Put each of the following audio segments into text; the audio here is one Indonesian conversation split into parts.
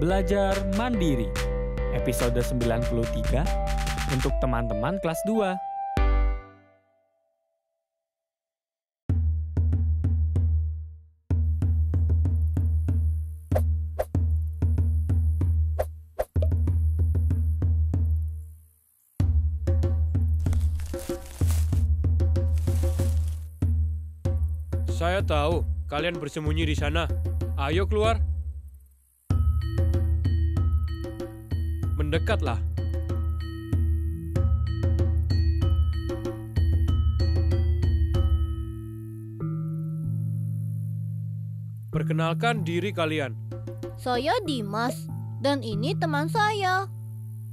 Belajar Mandiri, episode 93 untuk teman-teman kelas 2. Saya tahu kalian bersembunyi di sana. Ayo keluar. Dekatlah. Perkenalkan diri kalian. Saya Dimas dan ini teman saya.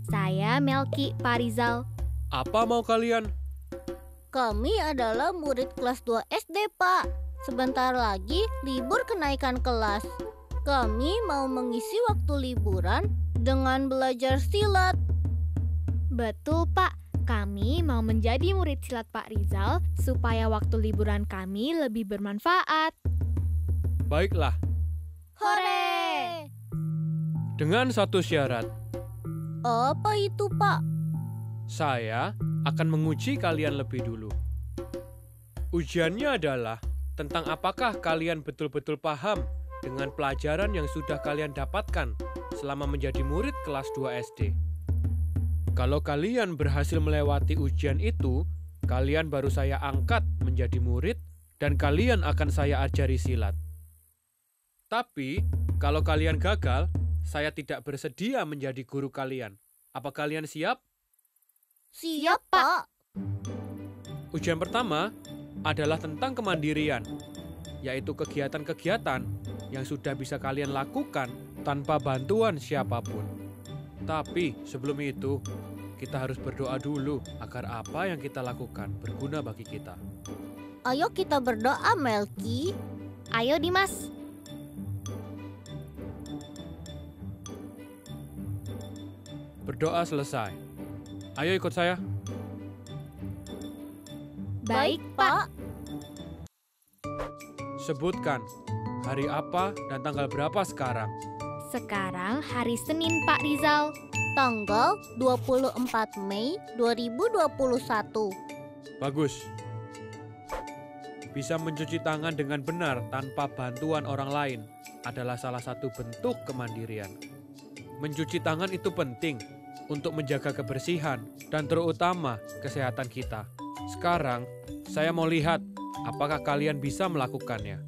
Saya Melki, Pak Rizal. Apa mau kalian? Kami adalah murid kelas 2 SD, Pak. Sebentar lagi libur kenaikan kelas. Kami mau mengisi waktu liburan dengan belajar silat. Betul, Pak. Kami mau menjadi murid silat Pak Rizal supaya waktu liburan kami lebih bermanfaat. Baiklah. Hore! Dengan satu syarat. Apa itu, Pak? Saya akan menguji kalian lebih dulu. Ujiannya adalah tentang apakah kalian betul-betul paham dengan pelajaran yang sudah kalian dapatkan selama menjadi murid kelas 2 SD. Kalau kalian berhasil melewati ujian itu, kalian baru saya angkat menjadi murid dan kalian akan saya ajari silat. Tapi, kalau kalian gagal, saya tidak bersedia menjadi guru kalian. Apa kalian siap? Siap, Pak. Ujian pertama adalah tentang kemandirian, yaitu kegiatan-kegiatan yang sudah bisa kalian lakukan tanpa bantuan siapapun. Tapi sebelum itu, kita harus berdoa dulu agar apa yang kita lakukan berguna bagi kita. Ayo kita berdoa, Melki. Ayo, Dimas. Berdoa selesai. Ayo ikut saya. Baik, Pak. Sebutkan hari apa dan tanggal berapa sekarang. Sekarang hari Senin, Pak Rizal. Tanggal 24 Mei 2021. Bagus. Bisa mencuci tangan dengan benar tanpa bantuan orang lain adalah salah satu bentuk kemandirian. Mencuci tangan itu penting untuk menjaga kebersihan dan terutama kesehatan kita. Sekarang saya mau lihat apakah kalian bisa melakukannya.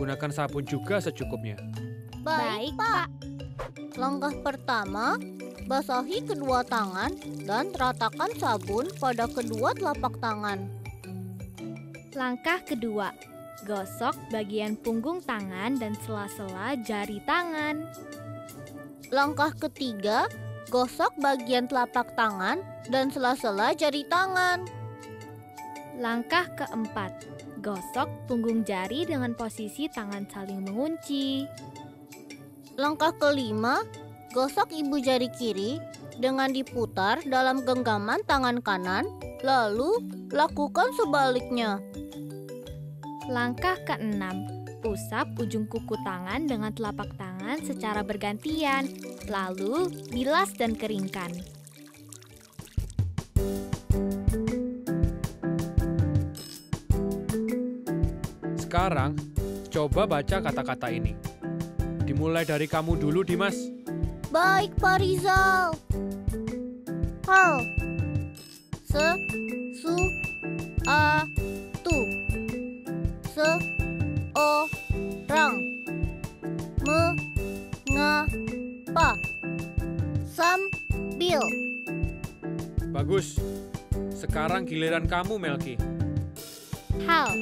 Gunakan sabun juga secukupnya. Baik, Pak. Langkah pertama, basahi kedua tangan dan ratakan sabun pada kedua telapak tangan. Langkah kedua, gosok bagian punggung tangan dan sela-sela jari tangan. Langkah ketiga, gosok bagian telapak tangan dan sela-sela jari tangan. Langkah keempat, gosok punggung jari dengan posisi tangan saling mengunci. Langkah kelima, gosok ibu jari kiri dengan diputar dalam genggaman tangan kanan, lalu lakukan sebaliknya. Langkah keenam, usap ujung kuku tangan dengan telapak tangan secara bergantian, lalu bilas dan keringkan. Sekarang, coba baca kata-kata ini. Dimulai dari kamu dulu, Dimas. Baik, Pak Rizal. Hal. Se. Su. A. Tu. Se. O. Rang. Me. Nga. Pa. Sam. Bil. Bagus. Sekarang giliran kamu, Melki. Hal.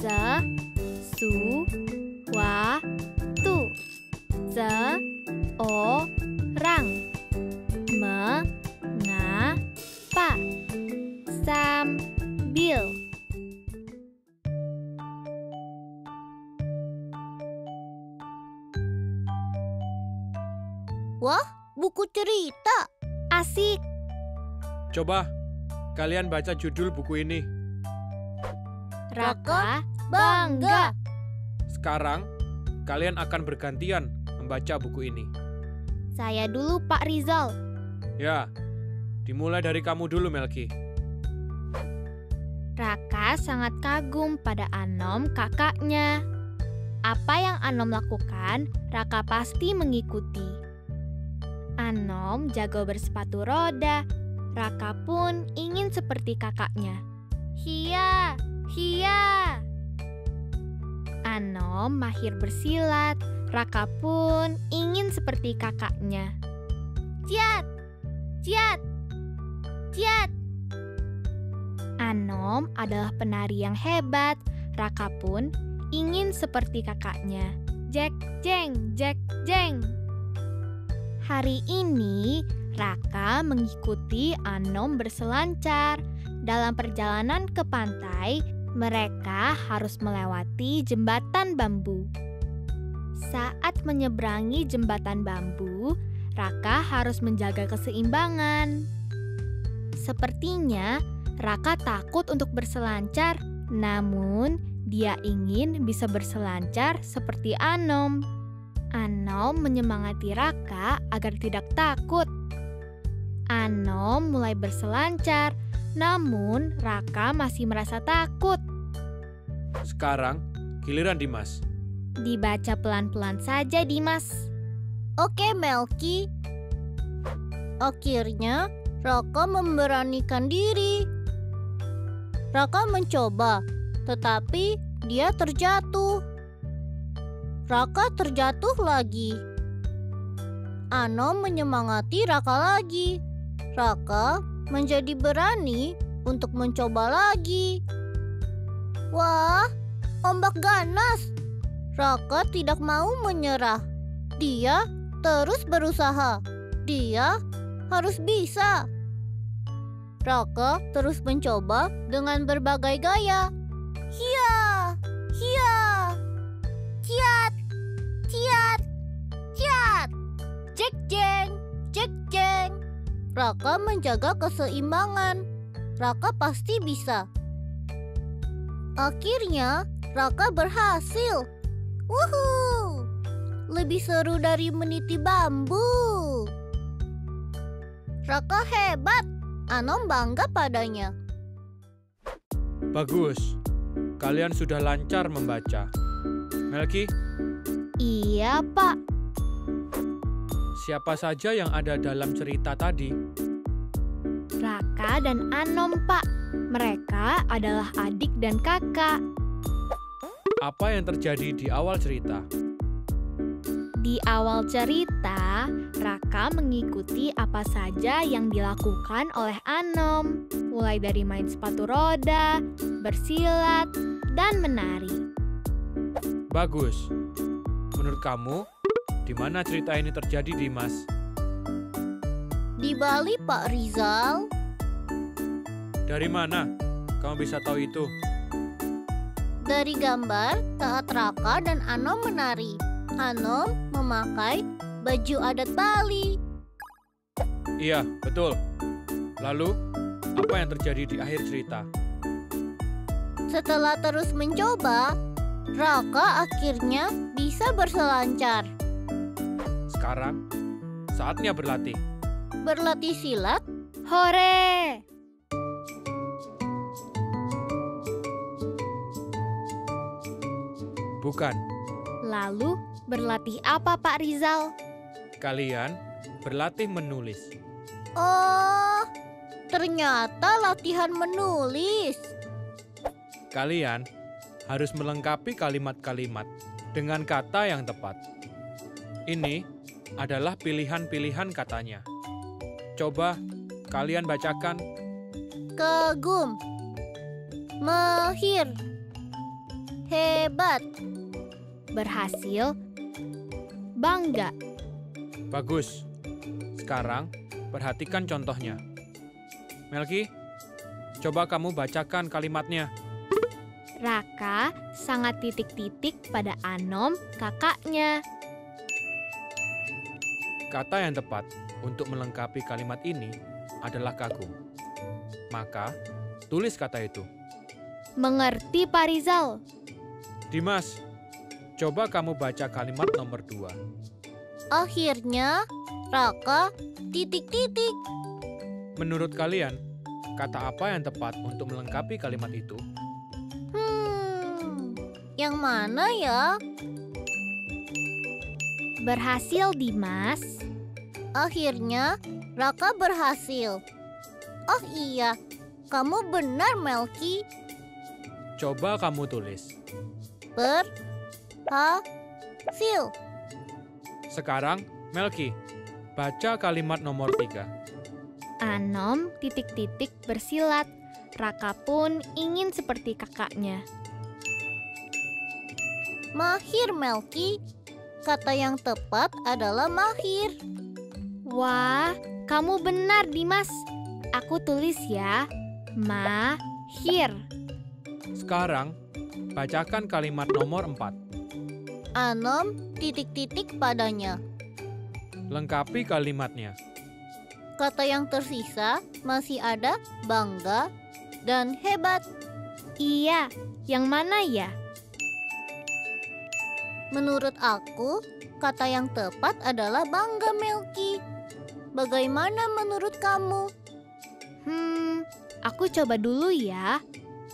Se. sesuatu, seorang, mengapa, sambil. Wah, buku cerita. Asik. Coba kalian baca judul buku ini. Raka Bangga. Sekarang kalian akan bergantian membaca buku ini. Saya dulu, Pak Rizal. Ya, dimulai dari kamu dulu, Melki. Raka sangat kagum pada Anom, kakaknya. Apa yang Anom lakukan, Raka pasti mengikuti. Anom jago bersepatu roda, Raka pun ingin seperti kakaknya. Hiya, hiya! Anom mahir bersilat, Raka pun ingin seperti kakaknya. Ciat, ciat, ciat! Anom adalah penari yang hebat, Raka pun ingin seperti kakaknya. Jek, jeng, jek, jeng! Hari ini, Raka mengikuti Anom berselancar. Dalam perjalanan ke pantai, mereka harus melewati jembatan bambu. Saat menyeberangi jembatan bambu, Raka harus menjaga keseimbangan. Sepertinya, Raka takut untuk berselancar, namun dia ingin bisa berselancar seperti Anom. Anom menyemangati Raka agar tidak takut. Anom mulai berselancar, namun Raka masih merasa takut. Sekarang giliran Dimas. Dibaca pelan-pelan saja, Dimas. Oke, Melki. Akhirnya Raka memberanikan diri. Raka mencoba, tetapi dia terjatuh. Raka terjatuh lagi. Anom menyemangati Raka lagi. Raka menjadi berani untuk mencoba lagi. Wah, ombak ganas. Raka tidak mau menyerah. Dia terus berusaha. Dia harus bisa. Raka terus mencoba dengan berbagai gaya. Hiya, hiya. Ciat, ciat, ciat, jek jeng, jek jeng. Raka menjaga keseimbangan. Raka pasti bisa. Akhirnya Raka berhasil. Wuhuu! Lebih seru dari meniti bambu. Raka hebat. Anom bangga padanya. Bagus. Kalian sudah lancar membaca. Melki? Iya, Pak. Siapa saja yang ada dalam cerita tadi? Raka dan Anom, Pak. Mereka adalah adik dan kakak. Apa yang terjadi di awal cerita? Di awal cerita, Raka mengikuti apa saja yang dilakukan oleh Anom. Mulai dari main sepatu roda, bersilat, dan menari. Bagus. Menurut kamu, di mana cerita ini terjadi, Dimas? Di Bali, Pak Rizal. Dari mana kamu bisa tahu itu? Dari gambar saat Raka dan Anom menari. Anom memakai baju adat Bali. Iya, betul. Lalu, apa yang terjadi di akhir cerita? Setelah terus mencoba, Raka akhirnya bisa berselancar. Sekarang, saatnya berlatih. Berlatih silat? Hore! Bukan. Lalu, berlatih apa, Pak Rizal? Kalian berlatih menulis. Oh, ternyata latihan menulis. Kalian harus melengkapi kalimat-kalimat dengan kata yang tepat. Ini adalah pilihan-pilihan katanya. Coba kalian bacakan. Kagum, mahir, Hebat. Berhasil. Bangga. Bagus. Sekarang perhatikan contohnya. Melki, coba kamu bacakan kalimatnya. Raka sangat titik-titik pada Anom, kakaknya. Kata yang tepat untuk melengkapi kalimat ini adalah kagum. Maka, tulis kata itu. Mengerti, Pak Rizal. Dimas, coba kamu baca kalimat nomor 2. Akhirnya, Raka titik-titik. Menurut kalian, kata apa yang tepat untuk melengkapi kalimat itu? Yang mana ya? Berhasil, Dimas. Akhirnya, Raka berhasil. Oh iya, kamu benar, Melki. Coba kamu tulis. Berhasil. Sekarang, Melki, baca kalimat nomor 3. Anom titik-titik bersilat. Raka pun ingin seperti kakaknya. Mahir, Melki. Kata yang tepat adalah mahir. Wah, kamu benar, Dimas. Aku tulis ya, mahir. Sekarang, bacakan kalimat nomor 4. Anom titik-titik padanya. Lengkapi kalimatnya. Kata yang tersisa masih ada bangga dan hebat. Iya, yang mana ya? Menurut aku, kata yang tepat adalah bangga, Melki. Bagaimana menurut kamu? Aku coba dulu ya.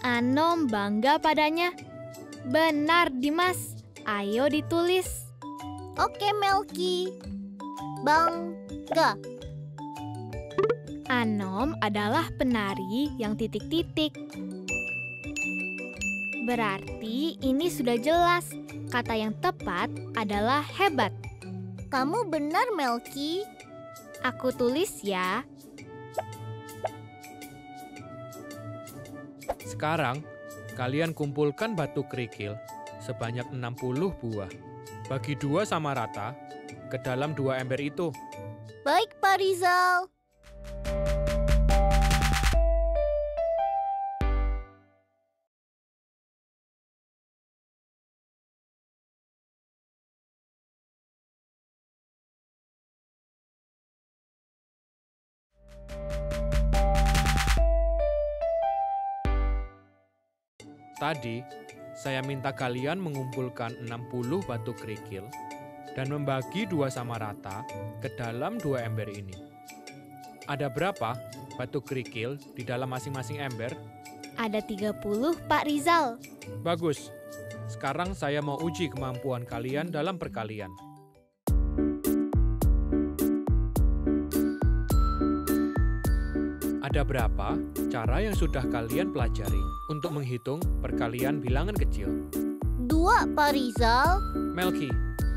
Anom bangga padanya. Benar, Dimas. Ayo ditulis. Oke, Melki. Bangga. Anom adalah penari yang titik-titik. Berarti ini sudah jelas. Kata yang tepat adalah hebat. Kamu benar, Melki. Aku tulis ya. Sekarang, kalian kumpulkan batu kerikil sebanyak 60 buah. Bagi 2 sama rata ke dalam 2 ember itu. Baik, Pak Rizal. Tadi, saya minta kalian mengumpulkan 60 batu kerikil dan membagi 2 sama rata ke dalam 2 ember ini. Ada berapa batu kerikil di dalam masing-masing ember? Ada 30, Pak Rizal. Bagus. Sekarang saya mau uji kemampuan kalian dalam perkalian. Ada berapa cara yang sudah kalian pelajari untuk menghitung perkalian bilangan kecil? 2, Pak Rizal. Melki,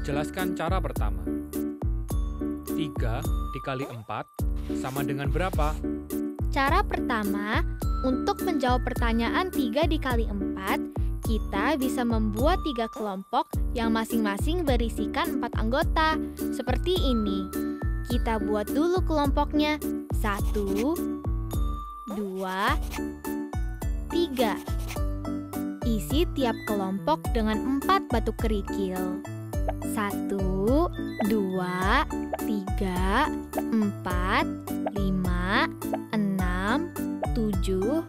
jelaskan cara pertama. 3 dikali 4 sama dengan berapa? Cara pertama, untuk menjawab pertanyaan 3 dikali 4, kita bisa membuat 3 kelompok yang masing-masing berisikan 4 anggota, seperti ini. Kita buat dulu kelompoknya. 1, 2, 3. Isi tiap kelompok dengan 4 batu kerikil. 1, 2, 3, 4, 5, 6, 7,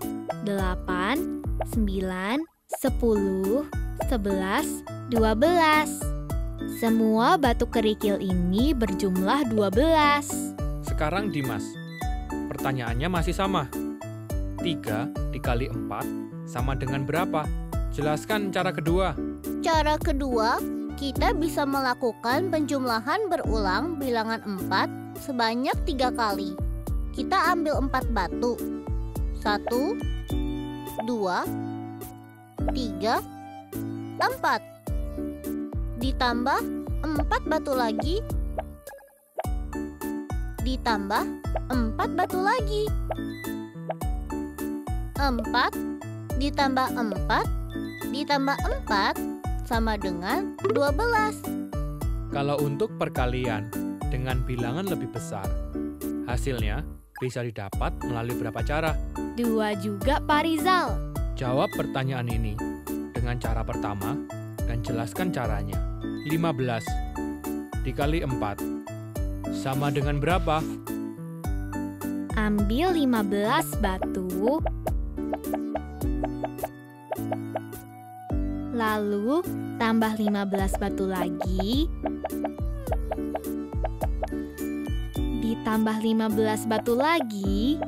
8, 9, 10, 11, 12. Semua batu kerikil ini berjumlah 12. Sekarang Dimas, pertanyaannya masih sama. 3 dikali 4 sama dengan berapa? Jelaskan cara kedua. Cara kedua, kita bisa melakukan penjumlahan berulang bilangan 4 sebanyak 3 kali. Kita ambil 4 batu. 1, 2, 3, 4. Ditambah 4 batu lagi. Ditambah 4 batu lagi. 4 ditambah 4 ditambah 4 sama dengan 12. Kalau untuk perkalian dengan bilangan lebih besar, hasilnya bisa didapat melalui berapa cara? 2 juga, Pak Rizal. Jawab pertanyaan ini dengan cara pertama dan jelaskan caranya. 15 dikali 4 sama dengan berapa? Ambil 15 batu, lalu tambah 15 batu lagi, ditambah 15 batu lagi,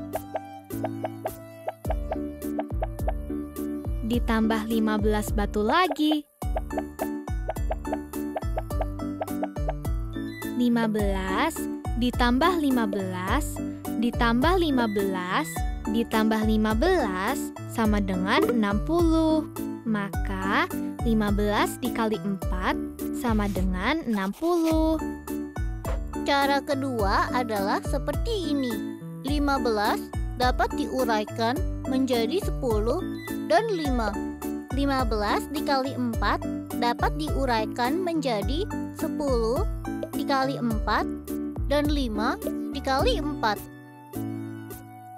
ditambah 15 batu lagi, 15 ditambah 15 ditambah 15, ditambah 15, sama dengan 60. Maka, 15 dikali 4 sama dengan 60. Cara kedua adalah seperti ini. 15 dapat diuraikan menjadi 10 dan 5. 15 dikali 4 dapat diuraikan menjadi 10 dikali 4 dan 5 dikali 4.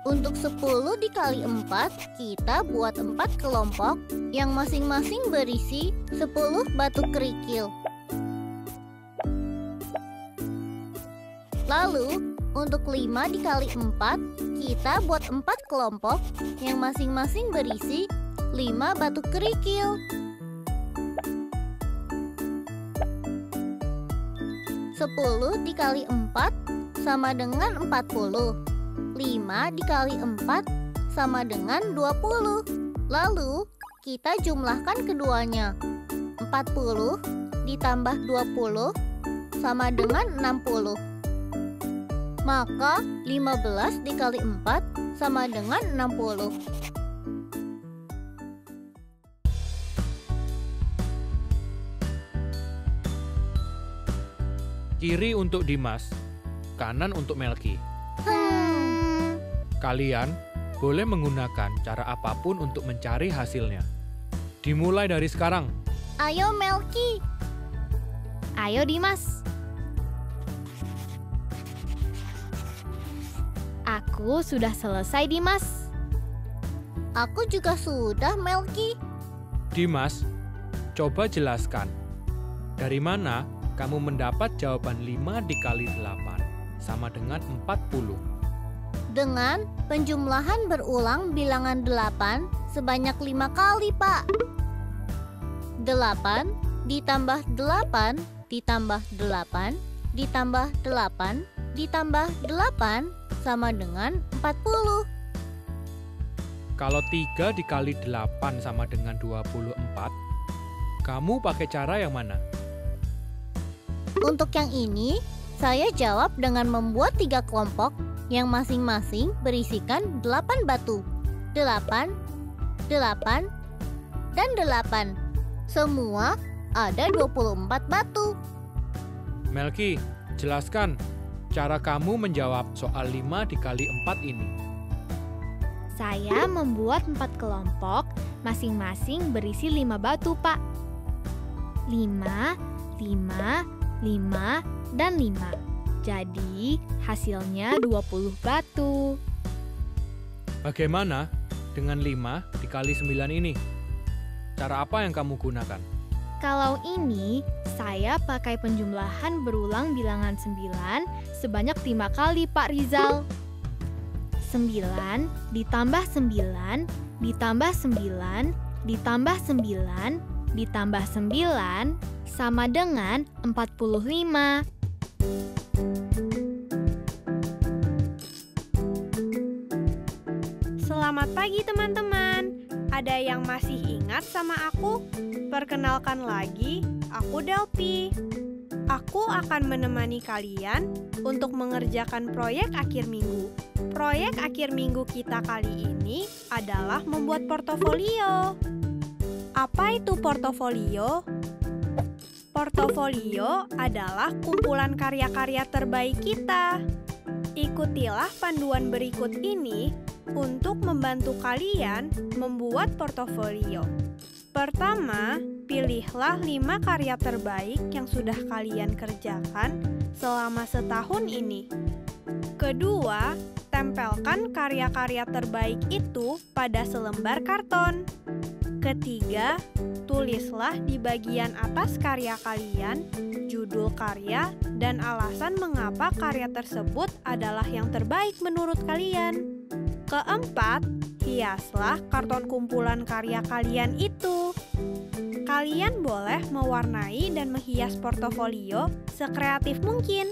Untuk 10 dikali 4, kita buat 4 kelompok yang masing-masing berisi 10 batu kerikil. Lalu, untuk 5 dikali 4, kita buat 4 kelompok yang masing-masing berisi 5 batu kerikil. Sepuluh dikali 4 sama dengan 40. 5 dikali 4 sama dengan 20. Lalu, kita jumlahkan keduanya. 40 ditambah 20 sama dengan 60. Maka, 15 dikali 4 sama dengan 60. Kiri untuk Dimas, kanan untuk Melki. Kalian boleh menggunakan cara apapun untuk mencari hasilnya. Dimulai dari sekarang. Ayo Melki. Ayo Dimas. Aku sudah selesai Dimas. Aku juga sudah Melki. Dimas, coba jelaskan. Dari mana kamu mendapat jawaban 5 dikali 8 sama dengan 40? Dengan penjumlahan berulang bilangan 8 sebanyak 5 kali, Pak. 8 ditambah 8 ditambah 8 ditambah 8 ditambah 8 sama dengan 40. Kalau 3 dikali 8 sama dengan 24, kamu pakai cara yang mana? Untuk yang ini, saya jawab dengan membuat 3 kelompok yang masing-masing berisikan 8 batu. 8, 8, dan 8. Semua ada 24 batu. Melki, jelaskan cara kamu menjawab soal 5 dikali 4 ini. Saya membuat 4 kelompok masing-masing berisi 5 batu, Pak. 5, 5, 5, dan 5. Jadi, hasilnya 20 batu. Bagaimana dengan 5 dikali 9 ini? Cara apa yang kamu gunakan? Kalau ini, saya pakai penjumlahan berulang bilangan 9 sebanyak 5 kali, Pak Rizal. 9 ditambah 9, ditambah 9, ditambah 9, ditambah 9, sama dengan 45. Selamat pagi teman-teman. Ada yang masih ingat sama aku? Perkenalkan lagi, aku Delpi. Aku akan menemani kalian untuk mengerjakan proyek akhir minggu. Proyek akhir minggu kita kali ini adalah membuat portofolio. Apa itu portofolio? Portofolio adalah kumpulan karya-karya terbaik kita. Ikutilah panduan berikut ini untuk membantu kalian membuat portofolio. Pertama, pilihlah 5 karya terbaik yang sudah kalian kerjakan selama setahun ini. Kedua, tempelkan karya-karya terbaik itu pada selembar karton. Ketiga, tulislah di bagian atas karya kalian, judul karya, dan alasan mengapa karya tersebut adalah yang terbaik menurut kalian. Keempat, hiaslah karton kumpulan karya kalian itu. Kalian boleh mewarnai dan menghias portofolio sekreatif mungkin.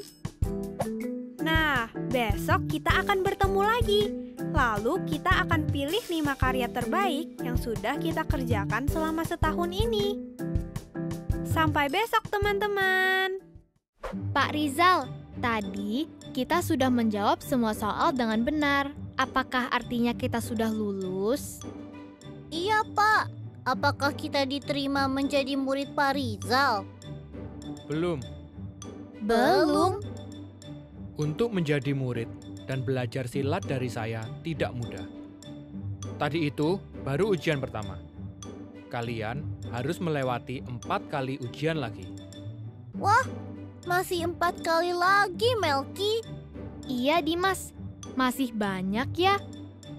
Nah, besok kita akan bertemu lagi. Lalu kita akan pilih 5 karya terbaik yang sudah kita kerjakan selama setahun ini. Sampai besok, teman-teman. Pak Rizal, tadi kita sudah menjawab semua soal dengan benar. Apakah artinya kita sudah lulus? Iya, Pak. Apakah kita diterima menjadi murid Pak Rizal? Belum. Belum? Untuk menjadi murid dan belajar silat dari saya tidak mudah. Tadi itu baru ujian pertama. Kalian harus melewati 4 kali ujian lagi. Wah, masih 4 kali lagi, Melki. Iya, Dimas. Masih banyak ya.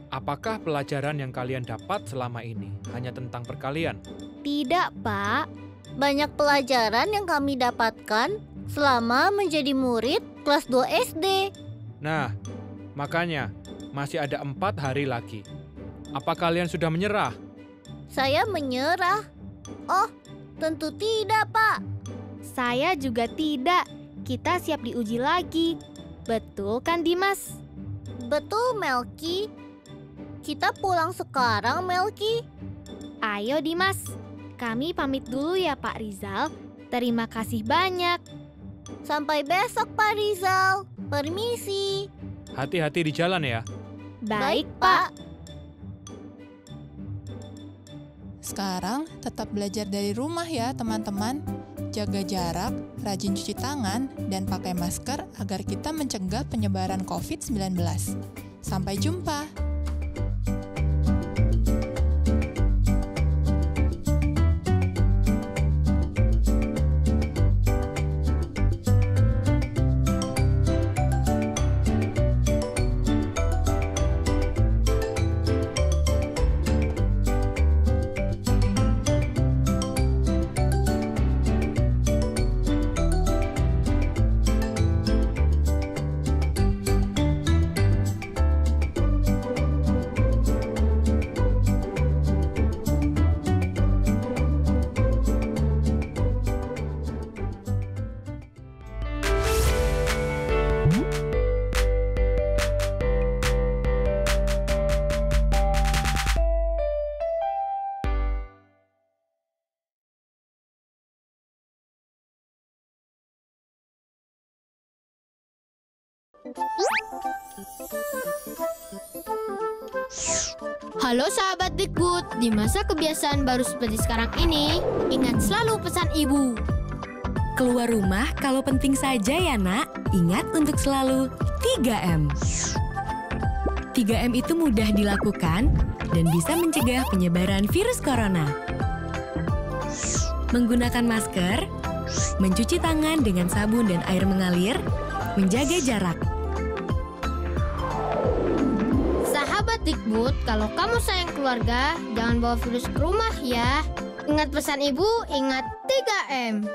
Apakah pelajaran yang kalian dapat selama ini hanya tentang perkalian? Tidak, Pak. Banyak pelajaran yang kami dapatkan selama menjadi murid kelas 2 SD. Nah, makanya masih ada 4 hari lagi. Apa kalian sudah menyerah? Saya menyerah. Oh, tentu tidak, Pak. Saya juga tidak. Kita siap diuji lagi. Betul kan, Dimas? Betul, Melki. Kita pulang sekarang, Melki. Ayo, Dimas. Kami pamit dulu ya, Pak Rizal. Terima kasih banyak. Sampai besok, Pak Rizal. Permisi. Hati-hati di jalan ya. Baik, Pak. Sekarang tetap belajar dari rumah ya, teman-teman. Jaga jarak, rajin cuci tangan, dan pakai masker agar kita mencegah penyebaran COVID-19. Sampai jumpa. Halo sahabat Dikbud, di masa kebiasaan baru seperti sekarang ini, ingat selalu pesan ibu. Keluar rumah kalau penting saja ya nak, ingat untuk selalu 3M. 3M itu mudah dilakukan dan bisa mencegah penyebaran virus corona. Menggunakan masker, mencuci tangan dengan sabun dan air mengalir, menjaga jarak. Dikbud, kalau kamu sayang keluarga, jangan bawa virus ke rumah ya. Ingat pesan ibu, ingat 3M.